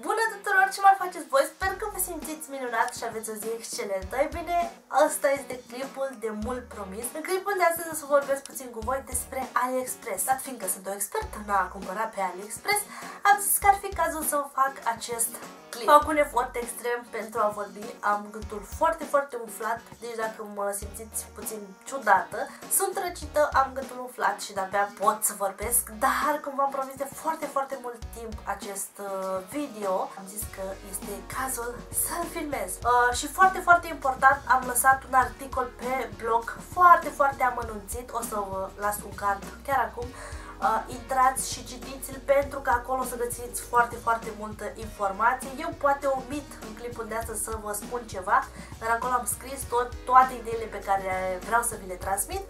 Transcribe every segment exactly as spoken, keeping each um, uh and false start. Bună tuturor, ce mai faceți voi? Sper că vă simțiți minunat și aveți o zi excelentă. E bine, asta este clipul de mult promis. În clipul de astăzi o să vorbesc puțin cu voi despre AliExpress. Dat fiindcă sunt o expertă în a cumpăra pe AliExpress, am zis că ar fi cazul să fac acest clip. Fac un efort extrem pentru a vorbi, am gâtul foarte, foarte umflat, deci dacă mă simțiți puțin ciudată, sunt răcită, am gâtul umflat și de-abia pot să vorbesc, dar cum v-am promis de foarte, foarte mult timp acest video, am zis că este cazul să-l filmez. Uh, și foarte, foarte important, am lăsat un articol pe blog foarte, foarte amănunțit, o să vă las un card chiar acum. Uh, intrați și citiți-l pentru că acolo o să găsiți foarte, foarte multă informație. Eu poate omit în clipul de astăzi să vă spun ceva, dar acolo am scris tot, toate ideile pe care vreau să vi le transmit.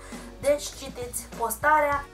Deci citiți postarea.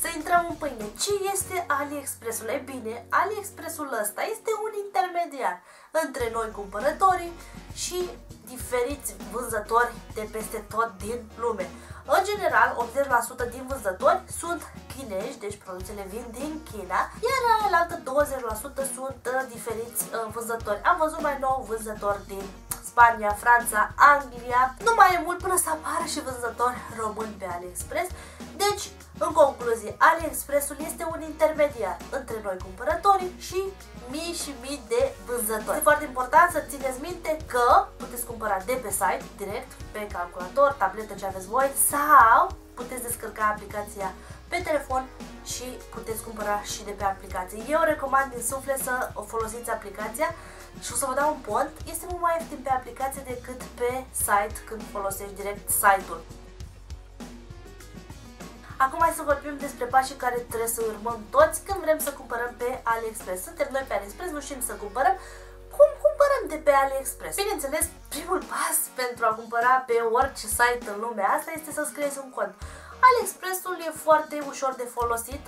Să intrăm în pâine. Ce este AliExpress-ul? E bine, AliExpress-ul ăsta este un intermediar între noi cumpărătorii și diferiți vânzători de peste tot din lume. În general, optzeci la sută din vânzători sunt chinești, deci produsele vin din China, iar alaltă douăzeci la sută sunt diferiți vânzători. Am văzut mai nou vânzători din Spania, Franța, Anglia, nu mai e mult până să apară și vânzători români pe AliExpress. Deci, în concluzie, AliExpress-ul este un intermediar între noi cumpărătorii și mii și mii de vânzători. Este foarte important să țineți minte că puteți cumpăra de pe site, direct, pe calculator, tabletă ce aveți voi, sau puteți descărca aplicația pe telefon și puteți cumpăra și de pe aplicație. Eu recomand din suflet să folosiți aplicația și o să vă dau un pont. Este mult mai ieftin pe aplicație decât pe site când folosești direct site-ul. Acum hai să vorbim despre pașii care trebuie să urmăm toți când vrem să cumpărăm pe AliExpress. Suntem noi pe AliExpress, nu știm să cumpărăm. Cum cumpărăm de pe AliExpress? Bineînțeles, primul pas pentru a cumpăra pe orice site în lumea asta este să scrieți un cont. AliExpress-ul e foarte ușor de folosit,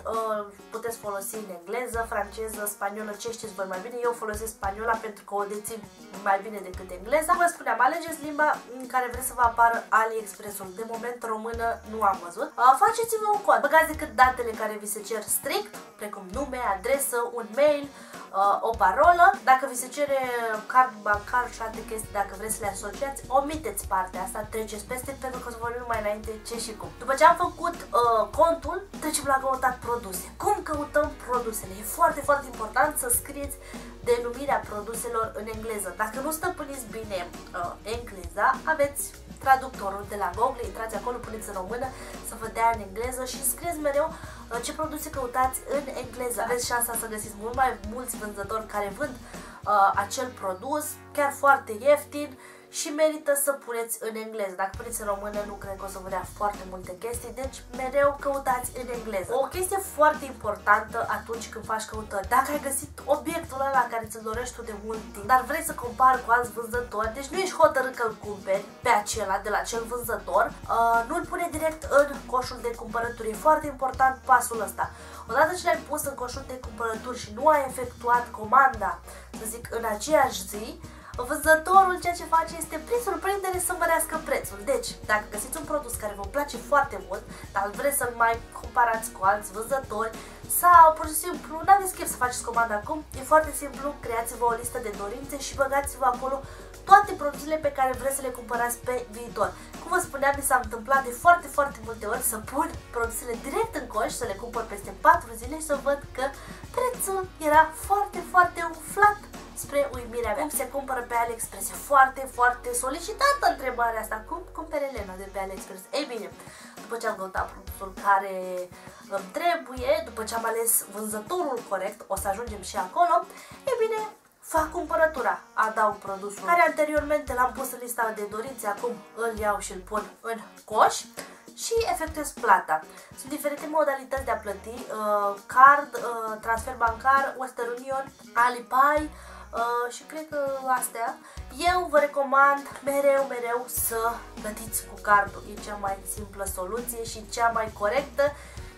puteți folosi în engleză, franceză, spaniolă, ce știți voi mai bine. Eu folosesc spaniola pentru că o dețin mai bine decât engleza. Vă spuneam, alegeți limba în care vreți să vă apară AliExpress-ul. De moment română nu am văzut. Faceți-vă un cont, băgați decât datele care vi se cer strict, precum nume, adresă, un mail, o parolă. Dacă vi se cere card bancar și alte chestii, dacă vreți să le asociați, omiteți partea asta, treceți peste pentru că o să vorbim mai înainte ce și cum. După ce am făcut uh, contul, trecem la căutat produse. Cum căutăm produsele? E foarte, foarte important să scrieți denumirea produselor în engleză. Dacă nu stăpâniți bine uh, engleza, aveți traductorul de la Google, intrați acolo, puneți în română să vă dea în engleză și scrieți mereu ce produse căutați în engleză. Aveți șansa să găsiți mult mai mulți vânzători care vând uh, acel produs, chiar foarte ieftin, și merită să puneți în engleză. Dacă puneți în română, nu cred că o să vă dea foarte multe chestii, deci mereu căutați în engleză. O chestie foarte importantă atunci când faci căutări. Dacă ai găsit obiectul ăla care ți-l dorești tu de mult timp, dar vrei să compari cu alți vânzători, deci nu ești hotărât că îl cumperi pe acela de la acel vânzător, uh, nu îl pune direct în coșul de cumpărături. E foarte important pasul ăsta. Odată ce l-ai pus în coșul de cumpărături și nu ai efectuat comanda, să zic, în aceeași zi, vânzătorul ceea ce face este, prin surprindere, să mărească prețul. Deci, dacă găsiți un produs care vă place foarte mult, dar vreți să-l mai comparați cu alți vânzători sau, pur și simplu, n-aveți chef să faceți comanda acum, e foarte simplu, creați-vă o listă de dorințe și băgați-vă acolo toate produsele pe care vreți să le cumpărați pe viitor. Cum vă spuneam, mi s-a întâmplat de foarte, foarte multe ori să pun produsele direct în coș, să le cumpăr peste patru zile și să văd că prețul era foarte, foarte umflat, spre uimirea mea. Cum se cumpără pe AliExpress? E foarte, foarte solicitată întrebarea asta. Cum cumpere Elena de pe AliExpress? Ei bine, după ce am căutat produsul care îmi trebuie, după ce am ales vânzătorul corect, o să ajungem și acolo, e bine, fac cumpărătura, adaug produsul care anteriormente l-am pus în lista de dorințe, acum îl iau și îl pun în coș și efectuez plata. Sunt diferite modalități de a plăti, uh, card, uh, transfer bancar, Western Union, Alipay, Uh, și cred că astea. Eu vă recomand mereu, mereu să plătiți cu cardul. E cea mai simplă soluție și cea mai corectă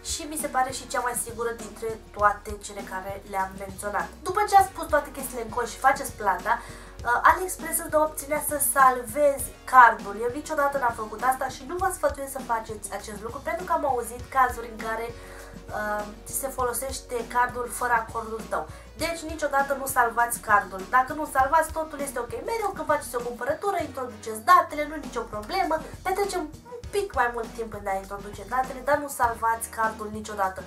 și mi se pare și cea mai sigură dintre toate cele care le-am menționat. După ce ați pus toate chestiile în coș și faceți plata, AliExpress îți dă opțiunea să salvezi cardul. Eu niciodată n-am făcut asta și nu vă sfătuiesc să faceți acest lucru, pentru că am auzit cazuri în care uh, se folosește cardul fără acordul tău. Deci niciodată nu salvați cardul. Dacă nu salvați, totul este ok. Mereu când faceți o cumpărătură, introduceți datele, nu nicio problemă, petrecem un pic mai mult timp când a introduce datele, dar nu salvați cardul niciodată.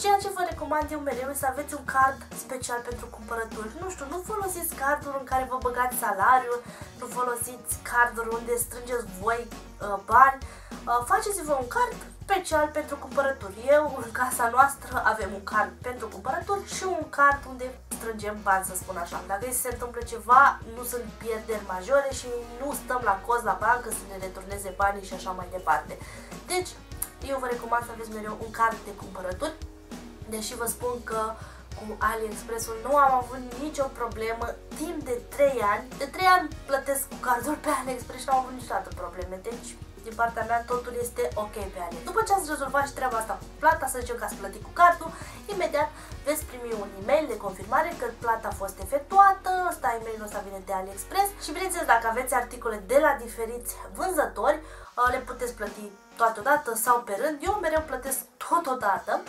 Ceea ce vă recomand eu mereu e să aveți un card special pentru cumpărături. Nu știu, nu folosiți cardul în care vă băgați salariul, nu folosiți cardul unde strângeți voi uh, bani. Uh, Faceți-vă un card special pentru cumpărături. Eu, în casa noastră, avem un card pentru cumpărături și un card unde strângem bani, să spun așa. Dacă se întâmplă ceva, nu sunt pierderi majore și nu stăm la cost la bancă să ne returneze banii și așa mai departe. Deci, eu vă recomand să aveți mereu un card de cumpărături. Deși vă spun că cu AliExpress-ul nu am avut nicio problemă timp de trei ani. De trei ani plătesc cu cardul pe AliExpress și nu am avut niciodată probleme. Deci, din partea mea, totul este ok pe AliExpress. După ce ați rezolvat și treaba asta cu plata, să zicem că ați plătit cu cardul, imediat veți primi un e-mail de confirmare că plata a fost efectuată. Ăsta e-mailul ăsta vine de AliExpress și, bineînțeles, dacă aveți articole de la diferiți vânzători, le puteți plăti toată odată sau pe rând. Eu mereu plătesc totodată.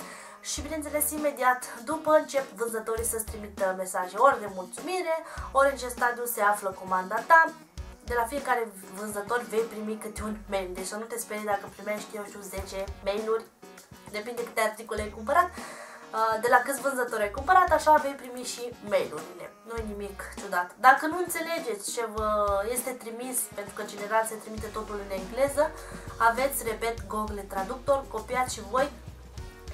Și bineînțeles, imediat după încep vânzătorii să-ți trimită mesaje ori de mulțumire, ori în ce stadiu se află comanda ta. De la fiecare vânzător vei primi câte un mail, deci să nu te sperii dacă primești, eu știu, zece mail-uri, depinde câte articole ai cumpărat, de la câți vânzători ai cumpărat, așa vei primi și mail-urile. Nu-i nimic ciudat. Dacă nu înțelegeți ce vă este trimis, pentru că general se trimite totul în engleză, aveți, repet, Google Traductor, copiați și voi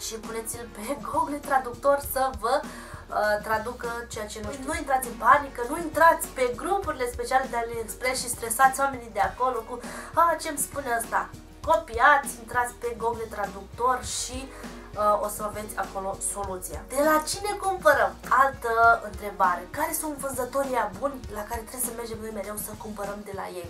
și puneți-l pe Google Traductor să vă uh, traducă ceea ce nu știți. Nu intrați în panică, nu intrați pe grupurile speciale de AliExpress și stresați oamenii de acolo cu ah, ce-mi spune asta. Copiați, intrați pe Google Traductor și uh, o să veți acolo soluția. De la cine cumpărăm? Altă întrebare. Care sunt vânzătorii buni la care trebuie să mergem noi mereu să cumpărăm de la ei?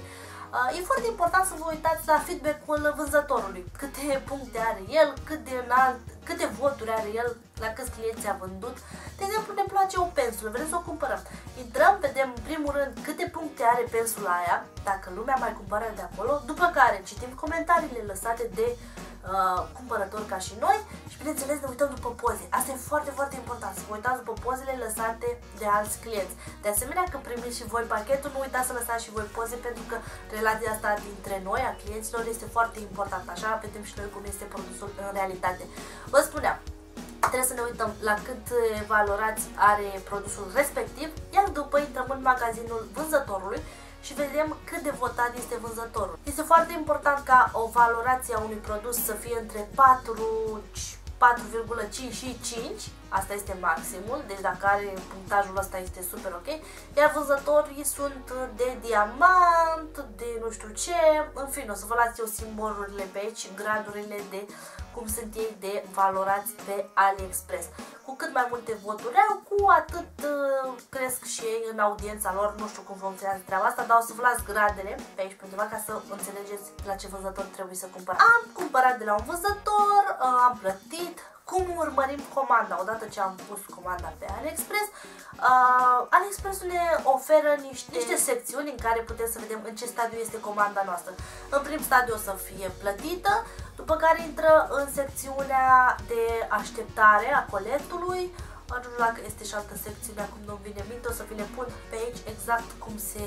E foarte important să vă uitați la feedback-ul vânzătorului, câte puncte are el, cât de înalt, câte voturi are el, la câți clienți a vândut. De exemplu, ne place o pensulă, vrem să o cumpărăm. Intrăm, vedem în primul rând câte puncte are pensula aia, dacă lumea mai cumpără de acolo, după care citim comentariile lăsate de Uh, cumpărători ca și noi și, bineînțeles, ne uităm după poze. Asta e foarte, foarte important, să vă uitați după pozele lăsate de alți clienți. De asemenea, când primiți și voi pachetul, nu uitați să lăsați și voi poze, pentru că relația asta dintre noi, a clienților, este foarte importantă. Așa vedem și noi cum este produsul în realitate. Vă spuneam, trebuie să ne uităm la cât valorați are produsul respectiv, iar după intrăm în magazinul vânzătorului și vedem cât de votat este vânzătorul. Este foarte important ca o valorație a unui produs să fie între patru, patru virgulă cinci și cinci, asta este maximul, deci dacă are punctajul ăsta este super ok, iar vânzătorii sunt de diamant, de nu știu ce, în fine, o să vă las eu simbolurile pe aici, gradurile de cum sunt ei de valorați pe AliExpress. Cu cât mai multe voturi au, cu atât cresc și ei în audiența lor, nu știu cum vom crea treaba asta, dar o să vă las gradele pe aici pe undeva ca să înțelegeți la ce vânzător trebuie să cumpăr. Am cumpărat de la un vânzător, am plătit. Cum urmărim comanda? Odată ce am pus comanda pe AliExpress, uh, AliExpress ne oferă niște, niște secțiuni în care putem să vedem în ce stadiu este comanda noastră. În prim stadiu o să fie plătită, după care intră în secțiunea de așteptare a coletului. Nu știu dacă este și altă secțiune, acum nu vine minte, o să vi le pun pe aici exact cum se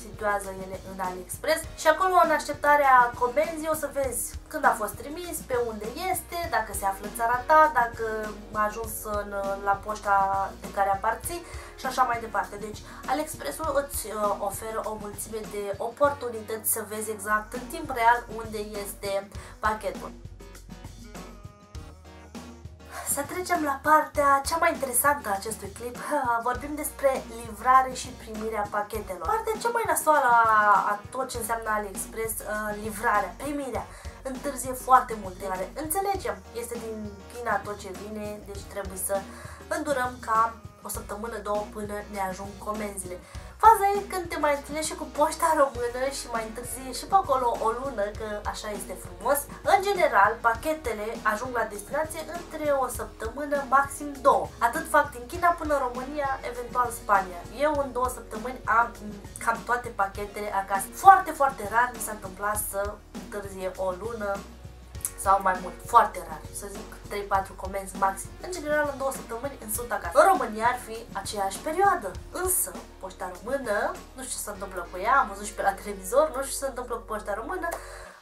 situează ele în AliExpress. Și acolo, în așteptarea comenzii, o să vezi când a fost trimis, pe unde este, dacă se află în țara ta, dacă a ajuns în, la poșta de care aparții și așa mai departe. Deci, AliExpress-ul îți oferă o mulțime de oportunități să vezi exact în timp real unde este pachetul. Să trecem la partea cea mai interesantă a acestui clip. Vorbim despre livrare și primirea pachetelor. Partea cea mai nasoală a tot ce înseamnă AliExpress, livrarea, primirea. Întârzie foarte mult, care înțelegem, este din China tot ce vine, deci trebuie să îndurăm cam o săptămână, două până ne ajung comenzile. Faza e când te mai întâlnești și cu poșta română și mai întârzie și pe acolo o lună, că așa este frumos. În general, pachetele ajung la destinație între o săptămână, maxim două. Atât fac din China până în România, eventual Spania. Eu în două săptămâni am cam toate pachetele acasă. Foarte, foarte rar mi s-a întâmplat să întârzie o lună sau mai mult, foarte rar, să zic trei patru comenzi maxim. În general, în două săptămâni în sunt acasă. În România ar fi aceeași perioadă, însă poșta română, nu știu ce se întâmplă cu ea, am văzut și pe la televizor, nu știu ce se întâmplă cu poșta română,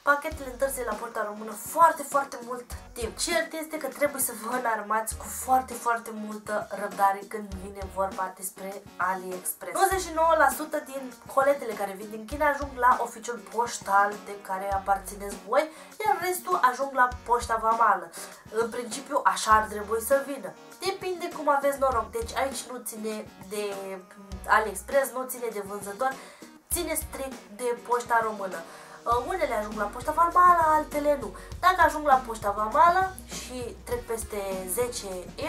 pachetele întârzie la poșta română foarte, foarte mult timp. Cert este că trebuie să vă înarmați cu foarte, foarte multă răbdare când vine vorba despre AliExpress. nouăzeci și nouă la sută din coletele care vin din China ajung la oficiul poștal de care aparțineți voi, iar restul ajung la poșta vamală. În principiu, așa ar trebui să vină. Depinde cum aveți noroc, deci aici nu ține de AliExpress, nu ține de vânzător, ține strict de poșta română. Unele ajung la poșta vamală, altele nu. Dacă ajung la poșta vamală și trec peste zece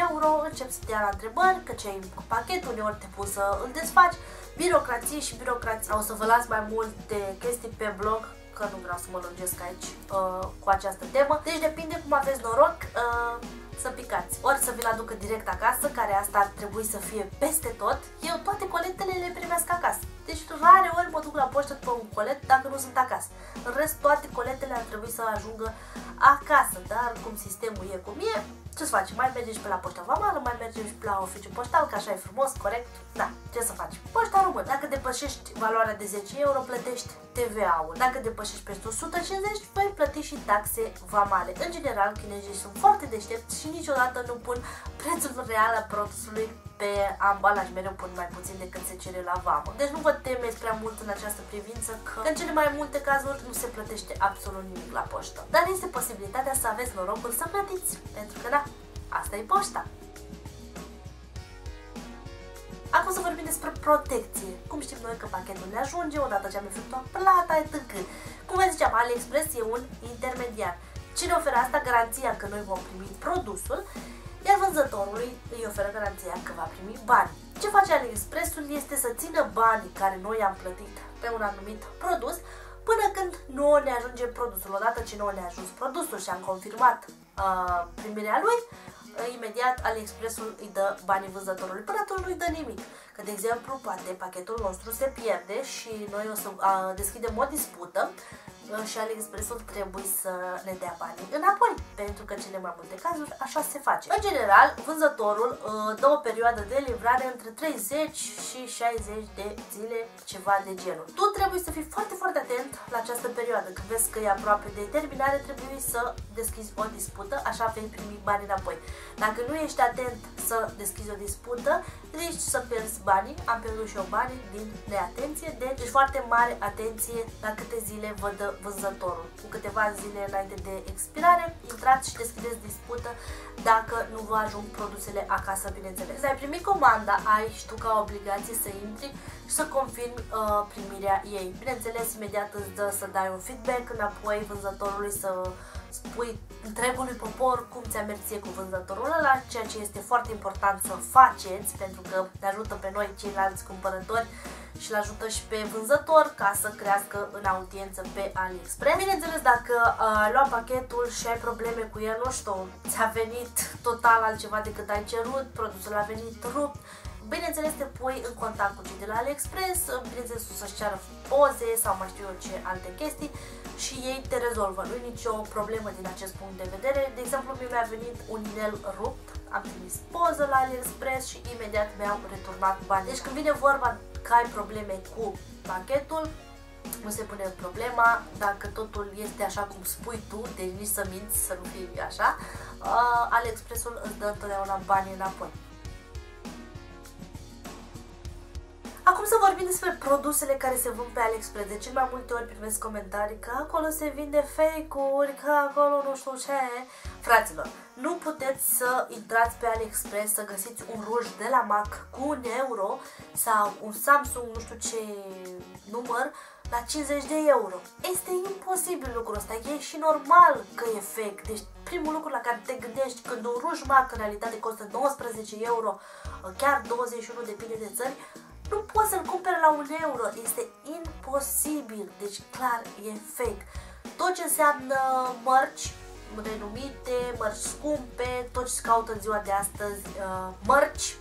euro, încep să te ia la întrebări, că ce ai în pachet, uneori te pui să îl desfaci, birocrație și birocrație. O să vă las mai multe chestii pe blog, că nu vreau să mă lungesc aici uh, cu această temă. Deci depinde cum aveți noroc, uh, să picați. Ori să vi-l aducă direct acasă, care asta ar trebui să fie peste tot. Eu toate coletele le primesc acasă. Deci rare ori mă duc la poștă după un colet dacă nu sunt acasă. În rest, toate coletele ar trebui să ajungă acasă, dar cum sistemul e cum e, ce-ți faci? Mai mergem și pe la poșta vamală, mai mergem și pe la oficiu poștal, că așa e frumos, corect, da, ce să faci? Poșta română, dacă depășești valoarea de zece euro, plătești T V A-ul. Dacă depășești peste o sută cincizeci, vei plăti și taxe vamale. În general, chinezii sunt foarte deștepți și niciodată nu pun prețul real al produsului pe ambalaj, mereu pun mai puțin decât se cere la vamă. Deci nu vă temeți prea mult în această privință, că în cele mai multe cazuri nu se plătește absolut nimic la poștă. Dar este posibilitatea să aveți norocul să plătiți, pentru că da, asta e poșta. Acum să vorbim despre protecție. Cum știm noi că pachetul ne ajunge, odată ce am efectuat plata, et cetera. Cum vă ziceam, AliExpress e un intermediar. Cine oferă asta? Garanția că noi vom primi produsul, iar vânzătorului îi oferă garanția că va primi bani. Ce face AliExpress-ul este să țină banii care noi am plătit pe un anumit produs până când nouă ne ajunge produsul. Odată ce nouă ne-a ajuns produsul și am confirmat uh, primirea lui, uh, imediat AliExpress-ul îi dă banii vânzătorului. Până atunci nu-i dă nimic. Că, de exemplu, poate pachetul nostru se pierde și noi o să uh, deschidem o dispută și AliExpress-ul trebuie să ne dea banii înapoi, pentru că cele mai multe cazuri așa se face. În general, vânzătorul dă o perioadă de livrare între treizeci și șaizeci de zile, ceva de genul. Tu trebuie să fii foarte, foarte atent la această perioadă. Când vezi că e aproape de terminare, trebuie să deschizi o dispută, așa vei primi banii înapoi. Dacă nu ești atent să deschizi o dispută, risci să pierzi banii. Am pierdut și eu banii din neatenție, deci foarte mare atenție la câte zile vă dă vânzătorul. Cu câteva zile înainte de expirare, intrați și deschideți dispută dacă nu vă ajung produsele acasă, bineînțeles. Ai primit comanda, ai și tu ca obligație să intri și să confirmi uh, primirea ei. Bineînțeles, imediat îți dă să dai un feedback înapoi vânzătorului, să spui întregului popor cum ți-a mers ție cu vânzătorul ăla, ceea ce este foarte important să faceți, pentru că ne ajută pe noi ceilalți cumpărători și l-ajută și pe vânzător ca să crească în audiență pe AliExpress. Bineînțeles, dacă ai luat pachetul și ai probleme cu el, nu știu, ți-a venit total altceva decât ai cerut, produsul a venit rupt, bineînțeles te pui în contact cu cei de la AliExpress, bineînțeles o să-și ceară poze sau mai știu eu ce alte chestii și ei te rezolvă, nu e nicio problemă din acest punct de vedere. De exemplu, mie mi-a venit un inel rupt, am trimis poză la AliExpress și imediat mi-au returnat bani. Deci când vine vorba că ai probleme cu pachetul, nu se pune problema, dacă totul este așa cum spui tu, deci nici să minți, să nu fii așa, uh, AliExpress-ul îți dă întotdeauna banii înapoi. Acum să vorbim despre produsele care se vând pe AliExpress. De cel mai multe ori primesc comentarii că acolo se vinde fake-uri, că acolo nu știu ce. Fraților, nu puteți să intrați pe AliExpress să găsiți un ruj de la MAC cu un euro sau un Samsung nu știu ce număr la cincizeci de euro. Este imposibil lucrul ăsta, e și normal că e fake. Deci primul lucru la care te gândești când un ruj MAC în realitate costă nouăsprezece euro, chiar douăzeci și unu, depinde de țări, Nu poți să-l cumperi la un euro, este imposibil, deci clar e fake. Tot ce înseamnă mărci renumite, mărci scumpe, tot ce se caută în ziua de astăzi, mărci,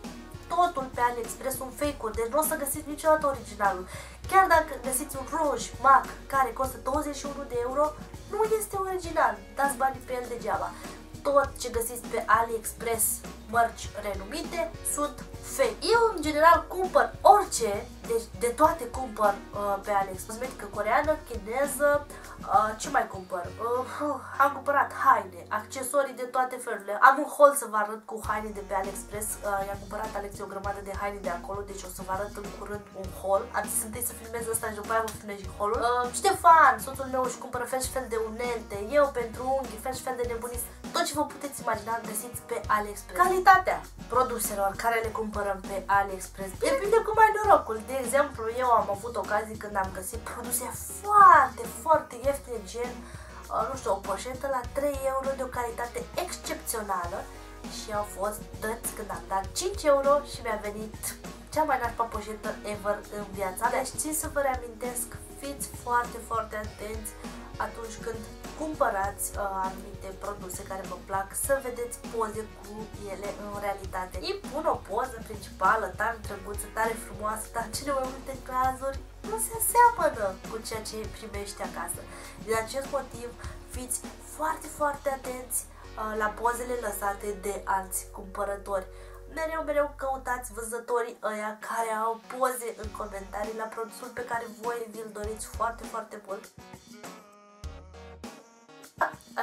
totul pe AliExpress un fake-uri, deci nu o să găsiți niciodată originalul. Chiar dacă găsiți un ruj MAC care costă douăzeci și unu de euro, nu este original, dați banii pe el degeaba. Tot ce găsiți pe AliExpress, mărci renumite, sunt fake. Eu în general cumpăr orice, deci de toate cumpăr uh, pe AliExpress. Cosmetică coreană, chineză, uh, ce mai cumpăr? Uh, am cumpărat haine, accesorii de toate felurile. Am un haul să vă arăt cu haine de pe AliExpress. Uh, I-am cumpărat Alexei o grămadă de haine de acolo, deci o să vă arăt în curând un haul. Am zis întâi să filmez asta și după aia vă filmez și haul-ul. Uh, Ștefan, soțul meu, își cumpără fel și fel de unelte, eu pentru unghii, fel și fel de nebunii. Tot ce vă puteți imagina găsiți pe AliExpress. Calitatea produselor care le cumpărăm pe AliExpress depinde cum ai norocul. De exemplu, eu am avut ocazii când am găsit produse foarte, foarte ieftine, gen, nu știu, o poșetă la trei euro de o calitate excepțională și au fost dăți când am dat cinci euro și mi-a venit cea mai nașpa poșetă ever în viața. Deci țin să vă reamintesc, fiți foarte, foarte atenți atunci când cumpărați uh, anumite produse care vă plac, să vedeți poze cu ele în realitate. Îi pun o poză principală, tare drăguță, tare frumoasă, dar cele mai multe cazuri nu se aseamănă cu ceea ce primești acasă. Din acest motiv, fiți foarte, foarte atenți uh, la pozele lăsate de alți cumpărători. Mereu, mereu căutați vânzătorii ăia care au poze în comentarii la produsul pe care voi vi-l doriți foarte, foarte mult.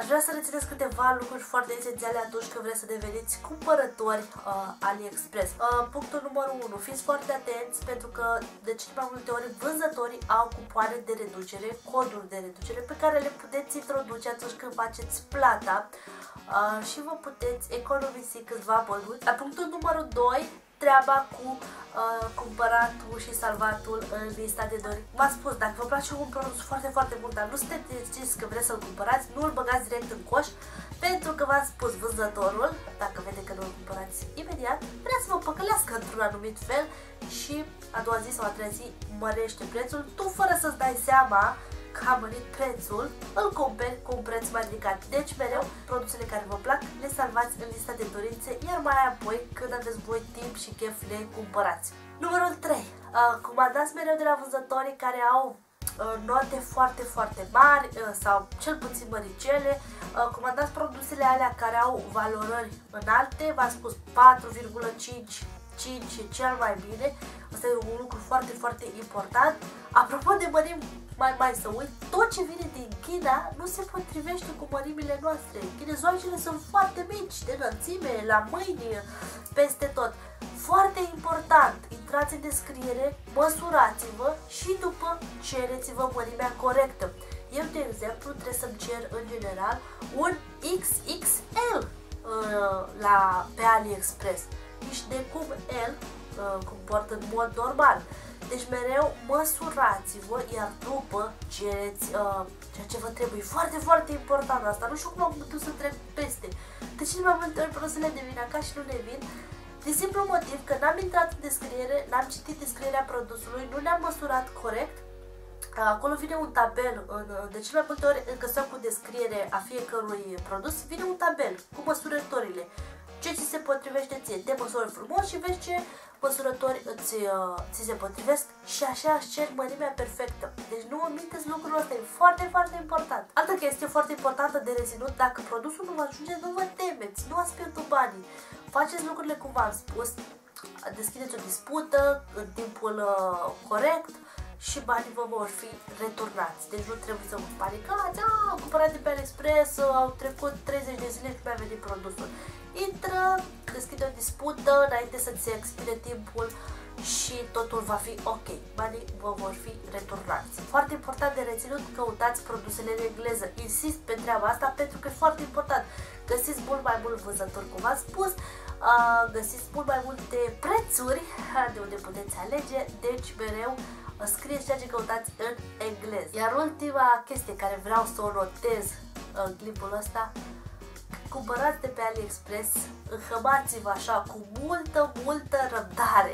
Aș vrea să rețineți câteva lucruri foarte esențiale atunci când vreți să deveniți cumpărători uh, AliExpress. Uh, punctul numărul unu. Fiți foarte atenți pentru că de cele mai multe ori vânzătorii au cupoane de reducere, coduri de reducere pe care le puteți introduce atunci când faceți plata uh, și vă puteți economisi câțiva bănuți. La punctul numărul doi. Treaba cu uh, cumpăratul și salvatul în lista de dori. V-am spus, dacă vă place un produs foarte, foarte mult, dar nu sunteți decizi că vreți să-l cumpărați, nu îl băgați direct în coș, pentru că v-am spus, vânzătorul, dacă vede că nu îl cumpărați imediat, vrea să vă păcălească într-un anumit fel și a doua zi sau a treia zi mărește prețul, tu fără să-ți dai seama că a mărit prețul, îl cumperi cu un preț mai ridicat. Deci mereu produsele care vă plac le salvați în lista de dorințe, iar mai apoi când aveți voi timp și chef le cumpărați. Numărul trei. Comandați mereu de la vânzătorii care au note foarte, foarte mari sau cel puțin măricele. Comandați produsele alea care au valorări înalte, v-am spus patru virgulă cinci, cinci e cel mai bine. Asta e un lucru foarte, foarte important. Apropo de mărimi, mai, mai să uit, tot ce vine din China nu se potrivește cu mărimile noastre. Chinezoacele sunt foarte mici, de înălțime, la mâini, peste tot. Foarte important, intrați în descriere, măsurați-vă și după cereți-vă mărimea corectă. Eu, de exemplu, trebuie să-mi cer în general un X X L uh, la, pe AliExpress. Nici de cum el uh, comportă în mod normal. Deci mereu măsurați-vă, iar după cereți uh, ceea ce vă trebuie. Foarte, foarte important asta. Nu știu cum am putut să trec peste. De cele mai multe ori produsele ne vin acasă și nu ne vin. De simplu motiv că n-am intrat în descriere, n-am citit descrierea produsului, nu ne-am măsurat corect. Acolo vine un tabel, de cele mai multe ori în căsuia cu descriere a fiecărui produs, vine un tabel cu măsurătorile. Ce ți se potrivește ție, te măsori frumos și vezi ce măsurători îți, uh, ți se potrivesc și așa îți ceri mărimea perfectă. Deci nu omiteți lucrul ăsta, e foarte, foarte important. Altă chestie foarte importantă de reținut, dacă produsul nu vă ajunge, nu vă temeți, nu ați pierdut banii. Faceți lucrurile cum v-am spus, deschideți o dispută în timpul uh, corect și banii vă vor fi returnați. Deci nu trebuie să vă panicați, a, am cumpărat de pe AliExpress, au trecut treizeci de zile și mi-a venit produsul. Intră, deschide o dispută înainte să ți expire timpul și totul va fi ok. Banii vă vor fi returnați. Foarte important de reținut, căutați produsele în engleză. Insist pe treaba asta pentru că e foarte important. Găsiți mult mai mult vânzători, cum v-am spus, găsiți mult mai multe prețuri de unde puteți alege, deci mereu scrieți ceea ce căutați în engleză. Iar ultima chestie care vreau să o notez în clipul ăsta, cumpărați de pe AliExpress, înhămați-vă așa cu multă, multă răbdare.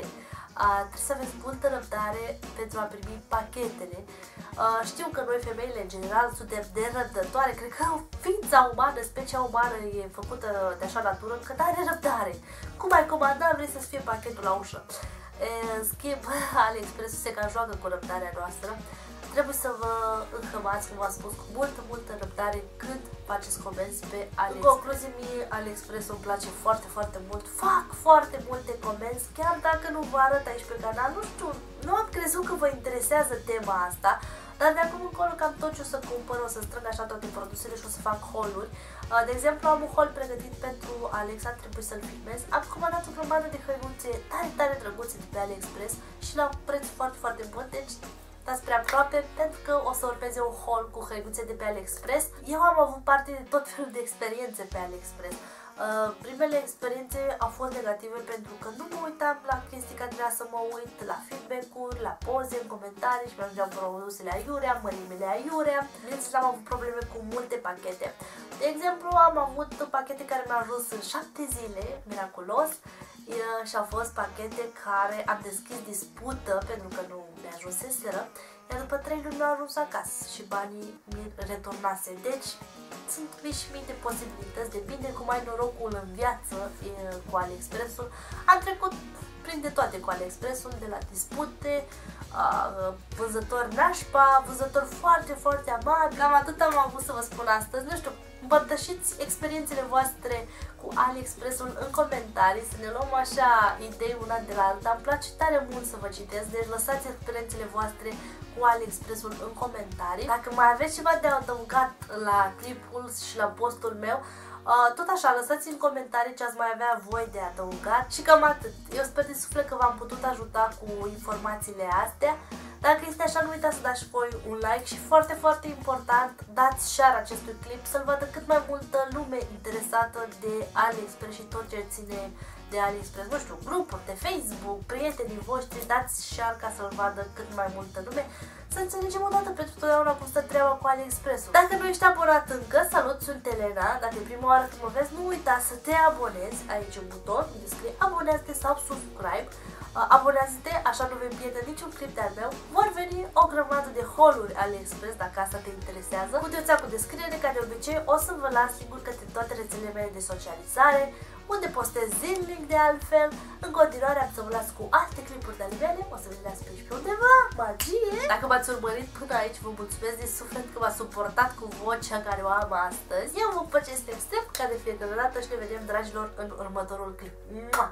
Uh, trebuie să aveți multă răbdare pentru a primi pachetele. Uh, știu că noi femeile în general suntem nerăbdătoare, cred că ființa umană, specia umană e făcută de așa natură că n-are răbdare. Cum ai comanda, vrei să-ți fie pachetul la ușă. E, în schimb, AliExpress se cam joacă cu răbdarea noastră. Trebuie să vă înhămați, cum v-am spus, cu multă, multă răbdare când faceți comenzi pe AliExpress. În concluzie, mie AliExpress îmi place foarte, foarte mult. Fac foarte multe comenzi, chiar dacă nu vă arăt aici pe canal. Nu știu, nu am crezut că vă interesează tema asta, dar de acum încolo cam tot ce o să cumpăr, o să strâng așa toate produsele și o să fac haul-uri. De exemplu, am un haul pregătit pentru Alexa, trebuie să-l filmez. Am comandat o grămadă de hăinuțe tare, tare drăguțe de pe AliExpress și la preț foarte, foarte bun, deci dați spre aproape pentru că o să urmeze un haul cu hăinuțe de pe AliExpress. Eu am avut parte de tot felul de experiențe pe AliExpress. Uh, primele experiențe au fost negative pentru că nu mă uitam la chestii că trebuia să mă uit, la feedback-uri, la poze, în comentarii și mi-am dat produsele aiurea, mărimile aiurea. Bineînțeles, am avut probleme cu multe pachete. De exemplu, am avut pachete care mi-au ajuns în șapte zile, miraculos, uh, și au fost pachete care am deschis dispută pentru că nu mi-a ajunseseră, iar după trei luni mi-au ajuns acasă și banii mi returnase. Deci, sunt mii și mii de posibilități, depinde cum ai norocul în viață cu AliExpress-ul. Am trecut prin de toate cu AliExpress-ul, de la dispute, vânzători nașpa, vânzători foarte, foarte amabili. Cam atât am avut să vă spun astăzi, nu știu, împărtășiți experiențele voastre cu AliExpress-ul în comentarii, să ne luăm așa idei una de la alta. Îmi place tare mult să vă citesc, deci lăsați experiențele voastre cu AliExpress-ul în comentarii. Dacă mai aveți ceva de adăugat la clipul și la postul meu, tot așa, lăsați în comentarii ce ați mai avea voi de adăugat și cam atât. Eu sper din suflet că v-am putut ajuta cu informațiile astea. Dacă este așa, nu uitați să dați voi un like și foarte, foarte important, dați share acestui clip să-l vadă cât mai multă lume interesată de AliExpress și tot ce ține de AliExpress, nu știu, grupuri de Facebook, prietenii voștri, dați share ca să-l vadă cât mai multă lume, să înțelegem odată pentru totdeauna cum stă treaba cu AliExpress-ul. Dacă nu ești abonat încă, salut, sunt Elena, dacă e prima oară când mă vezi, nu uita să te abonezi, aici un buton, unde scrie abonează-te sau subscribe. Abonează-te, așa nu vei pierde niciun clip de-al meu. Vor veni o grămadă de haul-uri AliExpress, dacă asta te interesează. Puteți cu descriere, ca de obicei, o să vă las sigur către toate rețelele mele de socializare, unde postez zilnic de altfel. În continuare am să vă las cu alte clipuri de-ale mele, o să le las pe aici pe undeva, magie! Dacă m-ați urmărit până aici, vă mulțumesc din suflet că m-ați suportat cu vocea care o am astăzi. Eu vă păcesc step-step, ca de fiecare dată și ne vedem, dragilor, în următorul clip. Mua!